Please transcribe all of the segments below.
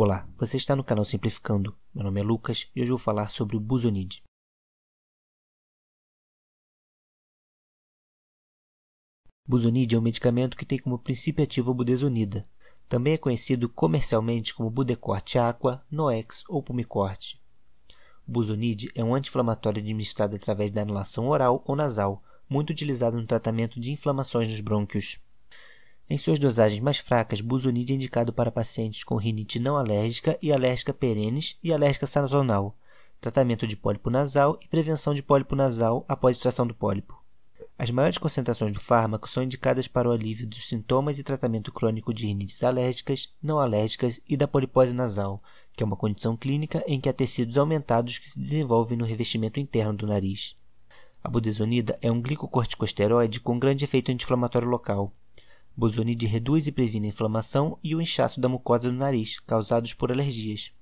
Olá, você está no canal Simplificando. Meu nome é Lucas e hoje vou falar sobre o Busonid. Busonid é um medicamento que tem como princípio ativo a budesonida. Também é conhecido comercialmente como Budecort Aqua, Noex ou Pulmicort. Busonid é um anti-inflamatório administrado através da inalação oral ou nasal, muito utilizado no tratamento de inflamações nos brônquios. Em suas dosagens mais fracas, Busonid é indicado para pacientes com rinite não alérgica e alérgica perenes e alérgica sazonal, tratamento de pólipo nasal e prevenção de pólipo nasal após extração do pólipo. As maiores concentrações do fármaco são indicadas para o alívio dos sintomas e tratamento crônico de rinites alérgicas, não alérgicas e da polipose nasal, que é uma condição clínica em que há tecidos aumentados que se desenvolvem no revestimento interno do nariz. A budesonida é um glicocorticosteroide com grande efeito anti-inflamatório local. Busonid reduz e previne a inflamação e o inchaço da mucosa do nariz, causados por alergias.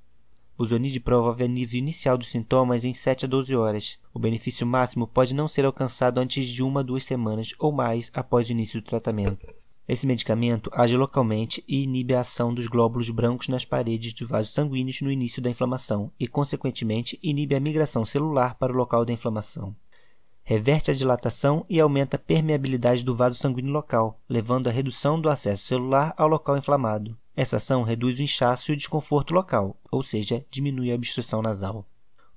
Busonid promove alívio inicial dos sintomas em 7 a 12 horas. O benefício máximo pode não ser alcançado antes de 1 a 2 semanas ou mais após o início do tratamento. Esse medicamento age localmente e inibe a ação dos glóbulos brancos nas paredes dos vasos sanguíneos no início da inflamação e, consequentemente, inibe a migração celular para o local da inflamação. Reverte a dilatação e aumenta a permeabilidade do vaso sanguíneo local, levando à redução do acesso celular ao local inflamado. Essa ação reduz o inchaço e o desconforto local, ou seja, diminui a obstrução nasal.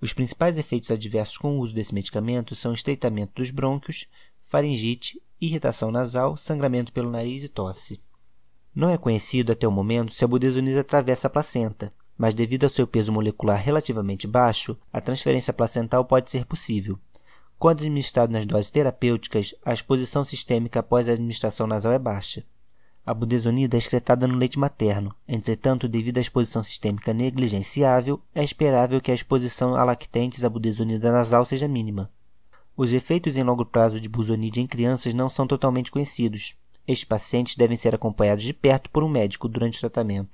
Os principais efeitos adversos com o uso desse medicamento são estreitamento dos brônquios, faringite, irritação nasal, sangramento pelo nariz e tosse. Não é conhecido até o momento se a budesonida atravessa a placenta, mas devido ao seu peso molecular relativamente baixo, a transferência placental pode ser possível. Quando administrado nas doses terapêuticas, a exposição sistêmica após a administração nasal é baixa. A budesonida é excretada no leite materno. Entretanto, devido à exposição sistêmica negligenciável, é esperável que a exposição a lactentes à budesonida nasal seja mínima. Os efeitos em longo prazo de Busonid em crianças não são totalmente conhecidos. Estes pacientes devem ser acompanhados de perto por um médico durante o tratamento.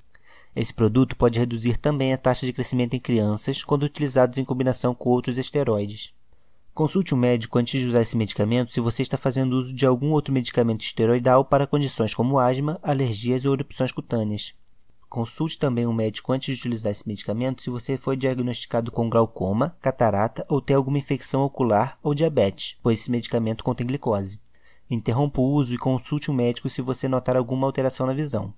Esse produto pode reduzir também a taxa de crescimento em crianças quando utilizados em combinação com outros esteroides. Consulte um médico antes de usar esse medicamento se você está fazendo uso de algum outro medicamento esteroidal para condições como asma, alergias ou erupções cutâneas. Consulte também um médico antes de utilizar esse medicamento se você foi diagnosticado com glaucoma, catarata ou tem alguma infecção ocular ou diabetes, pois esse medicamento contém glicose. Interrompa o uso e consulte um médico se você notar alguma alteração na visão.